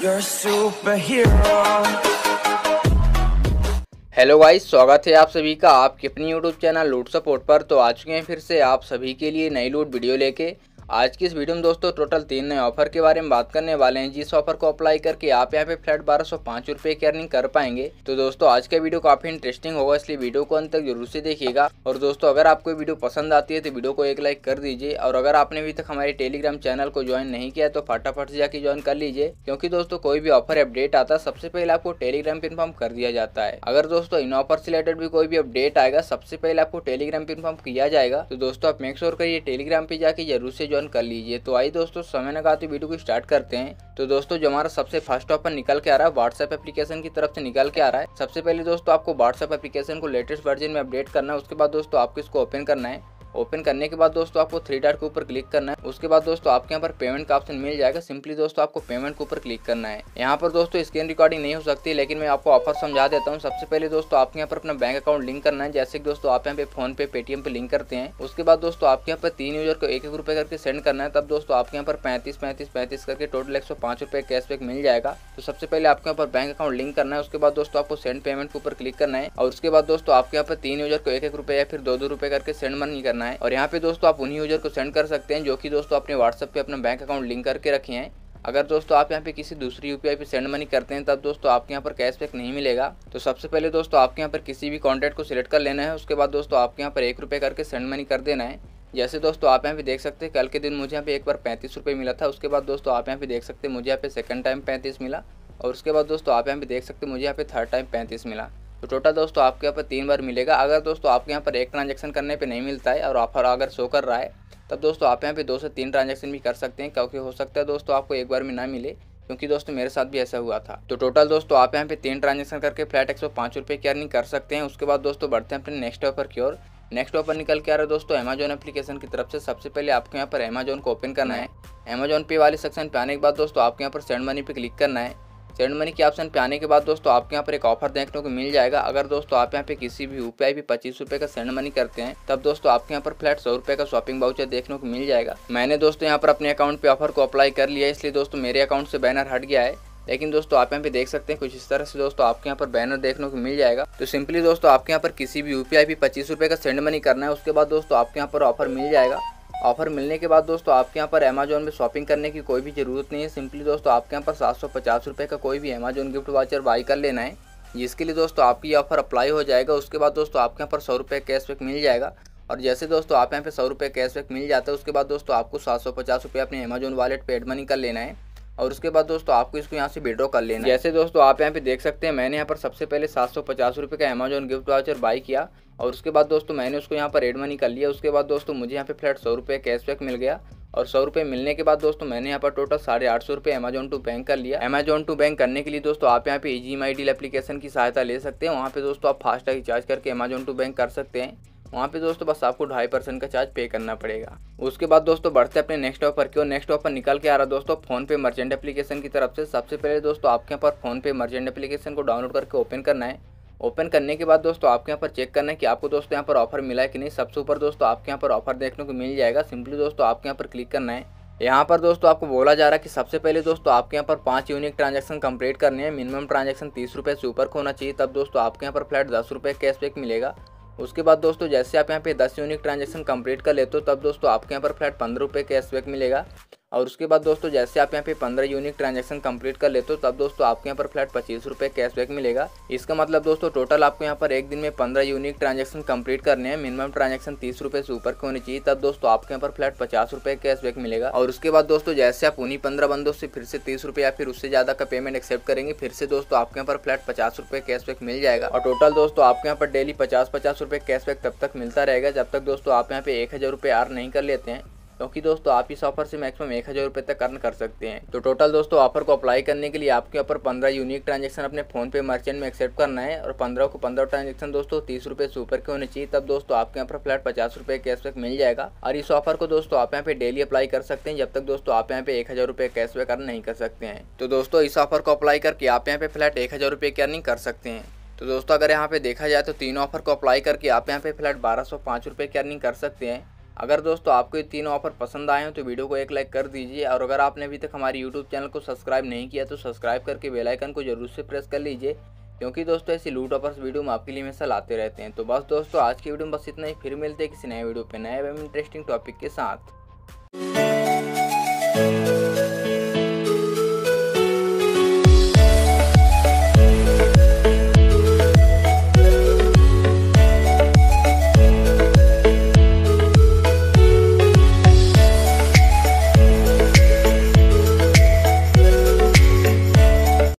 You're a superhero. Hello भाई, स्वागत है आप सभी का आपके अपने यूट्यूब चैनल लूट सपोर्ट पर। तो आ चुके हैं फिर से आप सभी के लिए नई लूट वीडियो लेके। आज की इस वीडियो में दोस्तों टोटल 3 नए ऑफर के बारे में बात करने वाले हैं, जिस ऑफर को अप्लाई करके आप यहां पे फ्लैट 1205 रुपए की अर्निंग कर पाएंगे। तो दोस्तों आज का वीडियो काफी इंटरेस्टिंग होगा, इसलिए वीडियो को अंत तक जरूर से देखिएगा। और दोस्तों अगर आपको वीडियो पसंद आती है तो वीडियो को एक लाइक कर दीजिए। और अगर आपने अभी तक हमारे टेलीग्राम चैनल को ज्वाइन नहीं किया तो फटाफट से जाके ज्वाइन कर लीजिए, क्योंकि दोस्तों कोई भी ऑफर अपडेट आता है सबसे पहले आपको टेलीग्राम पे इन्फॉर्म कर दिया जाता है। अगर दोस्तों इन ऑफर से रिलेटेड भी कोई भी अपडेट आएगा सबसे पहले आपको टेलीग्राम पे इन्फॉर्म किया जाएगा। तो दोस्तों आप मेक श्योर करिए टेलीग्राम पे जाके जरूर से कर लीजिए। तो आई दोस्तों समय न लगाते वीडियो को स्टार्ट करते हैं। तो दोस्तों जो हमारा सबसे फर्स्ट ऑफर निकल के आ रहा है व्हाट्सएप एप्लीकेशन की तरफ से निकल के आ रहा है। सबसे पहले दोस्तों आपको व्हाट्सएप एप्लीकेशन को लेटेस्ट वर्जन में अपडेट करना है। उसके बाद दोस्तों आपको इसको ओपन करना है। ओपन करने के बाद दोस्तों आपको 3 डॉट के ऊपर क्लिक करना है। उसके बाद दोस्तों आपके यहाँ पर पेमेंट का ऑप्शन मिल जाएगा। सिंपली दोस्तों आपको पेमेंट के ऊपर क्लिक करना है। यहाँ पर दोस्तों स्क्रीन रिकॉर्डिंग नहीं हो सकती, लेकिन मैं आपको ऑफर समझा देता हूँ। सबसे पहले दोस्तों आपके यहाँ पर अपना बैंक अकाउंट लिंक करना है, जैसे कि दोस्तों आप यहाँ पे फोनपे पेटीएम पे लिंक करते हैं। उसके बाद दोस्तों आपके यहाँ पर 3 यूजर को एक रुपए करके सेंड करना है। तब दोस्तों आपके यहाँ पर 35-35-35 करके टोटल 105 रुपए कैशबैक मिल जाएगा। तो सबसे पहले आपके यहाँ पर बैंक अकाउंट लिंक करना है। उसके बाद दोस्तों आपको सेंड पेमेंट के ऊपर क्लिक करना है। और उसके बाद दोस्तों आपके यहाँ पर 3 यूजर को एक रुपए या फिर 2 रुपए करके सेंड मनी करना है। और यहाँ पे दोस्तों आप उन्हीं यूजर को सेंड कर सकते हैं जो कि दोस्तों अपने व्हाट्सएप पे अपना बैंक अकाउंट लिंक करके रखे हैं। अगर दोस्तों आप यहाँ पे किसी दूसरी यूपीआई पे सेंड मनी करते हैं तब दोस्तों आपके यहाँ पर कैशबैक नहीं मिलेगा। तो सबसे पहले दोस्तों आपके यहाँ पर किसी भी कॉन्टैक्ट को सिलेक्ट कर लेना है। उसके बाद दोस्तों आपके यहाँ पर 1 रुपये करके सेंड मनी कर देना है। जैसे दोस्तों आप यहाँ पे देख सकते हैं कल के दिन मुझे यहाँ पे एक बार 35 रुपये मिला था। उसके बाद दोस्तों आप यहाँ पे देख सकते हैं मुझे यहाँ पे सेकंड टाइम 35 मिला। और उसके बाद दोस्तों आप यहाँ पे देख सकते हैं मुझे यहाँ पे थर्ड टाइम 35 मिला। तो टोटल दोस्तों आपके यहाँ पर 3 बार मिलेगा। अगर दोस्तों आपके यहाँ पर एक ट्रांजैक्शन करने पे नहीं मिलता है और ऑफर अगर शो कर रहा है तब दोस्तों आप यहाँ पे 2 से 3 ट्रांजैक्शन भी कर सकते हैं, क्योंकि हो सकता है दोस्तों आपको एक बार में ना मिले, क्योंकि दोस्तों मेरे साथ भी ऐसा हुआ था। तो टोटल दोस्तों आप यहाँ पे 3 ट्रांजैक्शन करके फ्लैट 105 रुपये की अर्निंग कर सकते हैं। उसके बाद दोस्तों बढ़ते हैं अपने नेक्स्ट ऑफर की ओर। नेक्स्ट ऑफर निकल के आ रहा है दोस्तों अमेजॉन एप्लीकेशन की तरफ से। सबसे पहले आपको यहाँ पर अमेजॉन को ओपन करना है। अमेजॉन पे वाले सेक्शन पे आने के बाद दोस्तों आपके यहाँ पर सेंड मनी पे क्लिक करना है। सेंड मनी के ऑप्शन पे आने के बाद दोस्तों आपके यहाँ पर एक ऑफर देखने को मिल जाएगा। अगर दोस्तों आप यहाँ पे किसी भी यूपीआई पे 25 रुपये का सेंड मनी करते हैं तब दोस्तों आपके यहाँ पर फ्लैट 100 रुपये का शॉपिंग वाउचर देखने को मिल जाएगा। मैंने दोस्तों यहाँ पर अपने अकाउंट पे ऑफर को अप्लाई कर लिया, इसलिए दोस्तों मेरे अकाउंट से बैनर हट गया है। लेकिन दोस्तों आप यहाँ पे देख सकते हैं कुछ इस तरह से दोस्तों आपके यहाँ पर बैनर देखने को मिल जाएगा। तो सिंपली दोस्तों आपके यहाँ पर किसी भी यूपीआई पे 25 रुपये का सेंड मनी करना है। उसके बाद दोस्तों आपके यहाँ पर ऑफर मिल जाएगा। ऑफर मिलने के बाद दोस्तों आपके यहाँ पर अमेजॉन में शॉपिंग करने की कोई भी ज़रूरत नहीं है। सिंपली दोस्तों आपके यहाँ पर 750 रुपये का कोई भी अमेजॉन गिफ्ट वाचर बाई कर लेना है, जिसके लिए दोस्तों आपकी ऑफर अप्लाई हो जाएगा। उसके बाद दोस्तों आपके यहाँ पर 100 रुपये कैशबैक मिल जाएगा। और जैसे दोस्तों आप यहाँ पे 100 रुपये कैशबैक मिल जाता है उसके बाद दोस्तों आपको 750 रुपये अपने अमेजॉन वॉलेट पे एड मनी कर लेना है। और उसके बाद दोस्तों आपको इसको यहाँ से विड्रॉ कर लेना है। जैसे दोस्तों आप यहाँ पे देख सकते हैं मैंने यहाँ पर सबसे पहले 750 रुपये का अमेजॉन गिफ्ट वाउचर बाई किया। और उसके बाद दोस्तों मैंने उसको यहाँ पर एड मनी कर लिया। उसके बाद दोस्तों मुझे यहाँ पे फ्लैट 100 रुपये कैशबैक मिल गया। और 100 रुपये मिलने के बाद दोस्तों मैंने यहाँ पर टोटल 850 रुपये अमेजॉन टू बैंक कर लिया। अमेजॉन टू बैंक करने के लिए दोस्तों आप यहाँ पे EGMI डील एप्लीकेशन की सहायता ले सकते हैं। वहाँ पे दोस्तों आप फास्टैग रिचार्ज करके अमेजॉन टू बैंक कर सकते हैं। वहाँ पे दोस्तों बस आपको 2.5% का चार्ज पे करना पड़ेगा। उसके बाद दोस्तों बढ़ते अपने नेक्स्ट ऑफर की ओर। नेक्स्ट ऑफर निकल के आ रहा है दोस्तों फोनपे मर्चेंट एप्लीकेशन की तरफ से। सबसे पहले दोस्तों आपके यहाँ पर फोनपे मर्चेंट एप्लीकेशन को डाउनलोड करके ओपन करना है। ओपन करने के बाद दोस्तों आपके यहाँ पर चेक करना है कि आपको दोस्तों यहाँ पर ऑफर मिला है कि नहीं। सबसे ऊपर दोस्तों आपके यहाँ पर ऑफर देखने को मिल जाएगा। सिंपली दोस्तों आपके यहाँ पर क्लिक करना है। यहाँ पर दोस्तों आपको बोला जा रहा है कि सबसे पहले दोस्तों आपके यहाँ पर 5 यूनिक ट्रांजैक्शन कंप्लीट करने हैं। मिनिमम ट्रांजैक्शन 30 रुपये से ऊपर होना चाहिए, तब दोस्तों आपके यहाँ पर फ्लैट 10 रुपये कैशबैक मिलेगा। उसके बाद दोस्तों जैसे आप यहाँ पे 10 यूनिक ट्रांजैक्शन कंप्लीट कर लेते हो तब दोस्तों आपके यहाँ पर फ्लैट 15 रुपये कैशबैक मिलेगा। और उसके बाद दोस्तों जैसे आप यहाँ पे 15 यूनिक ट्रांजैक्शन कंप्लीट कर लेते हो तब दोस्तों आपके यहाँ पर फ्लैट 25 रुपये कैशबैक मिलेगा। इसका मतलब दोस्तों टोटल आपको यहाँ पर एक दिन में 15 यूनिक ट्रांजैक्शन कंप्लीट करने हैं। मिनिमम ट्रांजैक्शन 30 रुपये से ऊपर के होने चाहिए, तब दोस्तों आपके यहाँ पर फ्लैट 50 रुपये कैशबैक मिलेगा। और उसके बाद दोस्तों जैसे आप उन्हीं 15 बंदों से फिर से 30 रुपये या फिर उससे ज़्यादा का पेमेंट एक्सेप्ट करेंगे, फिर से दोस्तों आपके यहाँ पर फ्लैट 50 रुपये कैशबैक मिल जाएगा। और टोटल दोस्तों आपके यहाँ पर डेली 50-50 रुपये कैशबैक तब तक मिलता रहेगा जब तक दोस्तों आप यहाँ पे 1000 रुपये आर नहीं कर लेते हैं, क्योंकि दोस्तों आप इस ऑफर से मैक्सिमम 1000 रुपये तक अर्न कर सकते हैं। तो टोटल दोस्तों ऑफर को अप्लाई करने के लिए आपके ऊपर 15 यूनिक ट्रांजैक्शन अपने फोनपे मर्चेंट में एक्सेप्ट करना है। और 15 ट्रांजैक्शन दोस्तों 30 रुपये से ऊपर के होने चाहिए, तब दोस्तों आपके यहाँ पर फ्लैट 50 रुपये कैशबैक मिल जाएगा। और इस ऑफर को दोस्तों आप यहाँ पे डेली अप्लाई कर सकते हैं जब तक दोस्तों आप यहाँ पे 1000 रुपये कैशबैक अर्न नहीं कर सकते हैं। तो दोस्तों इस ऑफर को अप्लाई करके आप यहाँ पे फ्लैट 1000 रुपये की अर्निंग कर सकते हैं। तो दोस्तों अगर यहाँ पे देखा जाए तो 3 ऑफर को अप्लाई करके आप यहाँ पे फ्लैट 1205 रुपये की अर्निंग कर सकते हैं। अगर दोस्तों आपको ये तीनों ऑफर पसंद आए हो तो वीडियो को एक लाइक कर दीजिए, और अगर आपने अभी तक हमारे YouTube चैनल को सब्सक्राइब नहीं किया तो सब्सक्राइब करके बेल आइकन को जरूर से प्रेस कर लीजिए, क्योंकि दोस्तों ऐसी लूट ऑफर्स वीडियो हम आपके लिए हमेशा लाते रहते हैं। तो बस दोस्तों आज की वीडियो में बस इतना ही, फिर मिलते हैं किसी नए वीडियो पर नए एवं इंटरेस्टिंग टॉपिक के साथ।